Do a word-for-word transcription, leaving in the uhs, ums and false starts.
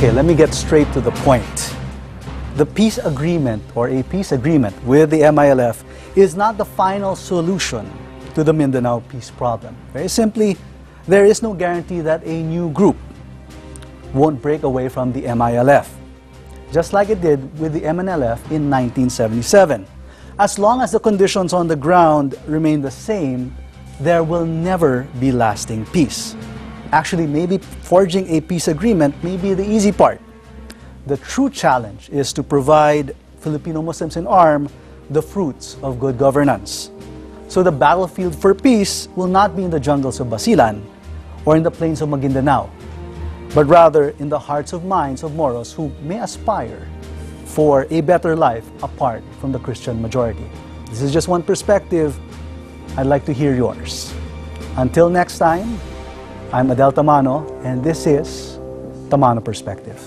Okay, let me get straight to the point. The peace agreement, or a peace agreement with the M I L F, is not the final solution to the Mindanao peace problem. Very simply, there is no guarantee that a new group won't break away from the M I L F, just like it did with the M N L F in nineteen seventy-seven. As long as the conditions on the ground remain the same, there will never be lasting peace. Actually, maybe forging a peace agreement may be the easy part. The true challenge is to provide Filipino Muslims in arms the fruits of good governance. So the battlefield for peace will not be in the jungles of Basilan or in the plains of Maguindanao, but rather in the hearts of minds of Moros who may aspire for a better life apart from the Christian majority. This is just one perspective. I'd like to hear yours. Until next time, I'm Adel Tamano, and this is Tamano Perspective.